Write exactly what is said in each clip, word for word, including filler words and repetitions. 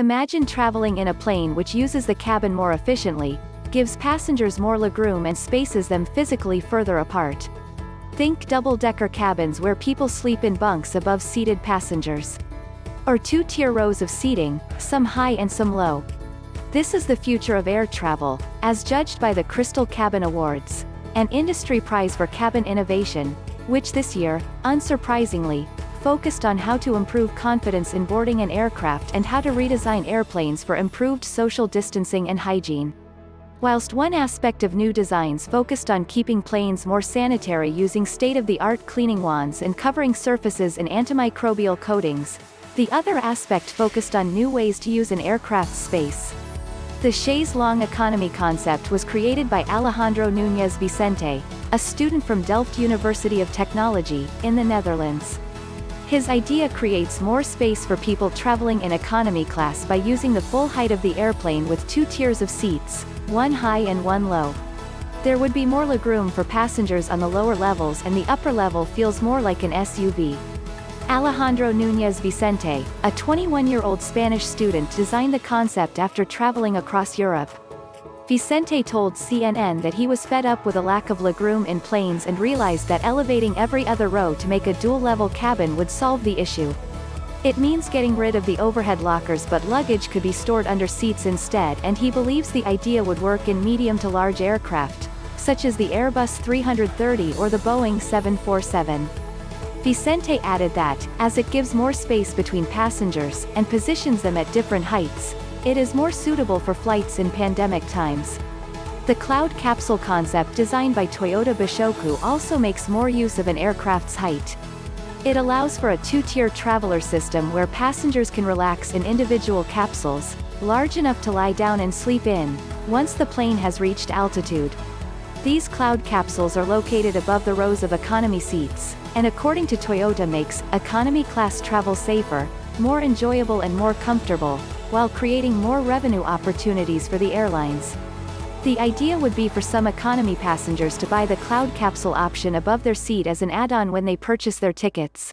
Imagine traveling in a plane which uses the cabin more efficiently, gives passengers more legroom and spaces them physically further apart. Think double-decker cabins where people sleep in bunks above seated passengers. Or two-tier rows of seating, some high and some low. This is the future of air travel, as judged by the Crystal Cabin Awards, an industry prize for cabin innovation, which this year, unsurprisingly, focused on how to improve confidence in boarding an aircraft and how to redesign airplanes for improved social distancing and hygiene. Whilst one aspect of new designs focused on keeping planes more sanitary using state-of-the-art cleaning wands and covering surfaces in antimicrobial coatings, the other aspect focused on new ways to use an aircraft's space. The Chaise Longue Economy concept was created by Alejandro Núñez Vicente, a student from Delft University of Technology, in the Netherlands. His idea creates more space for people traveling in economy class by using the full height of the airplane with two tiers of seats, one high and one low. There would be more legroom for passengers on the lower levels and the upper level feels more like an S U V. Alejandro Núñez Vicente, a twenty-one-year-old Spanish student, designed the concept after traveling across Europe. Vicente told C N N that he was fed up with a lack of legroom in planes and realized that elevating every other row to make a dual-level cabin would solve the issue. It means getting rid of the overhead lockers, but luggage could be stored under seats instead, and he believes the idea would work in medium to large aircraft, such as the Airbus three thirty or the Boeing seven forty-seven. Vicente added that, as it gives more space between passengers and positions them at different heights, it is more suitable for flights in pandemic times. The Cloud Capsule Concept designed by Toyota Boshoku also makes more use of an aircraft's height. It allows for a two-tier traveler system where passengers can relax in individual capsules, large enough to lie down and sleep in, once the plane has reached altitude. These cloud capsules are located above the rows of economy seats, and according to Toyota makes economy class travel safer, more enjoyable and more comfortable, while creating more revenue opportunities for the airlines. The idea would be for some economy passengers to buy the cloud capsule option above their seat as an add-on when they purchase their tickets.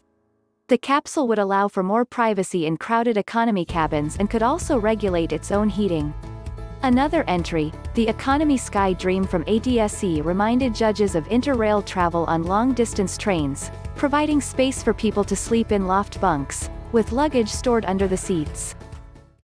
The capsule would allow for more privacy in crowded economy cabins and could also regulate its own heating. Another entry, the Economy Sky Dream from A D S E, reminded judges of interrail travel on long-distance trains, providing space for people to sleep in loft bunks, with luggage stored under the seats.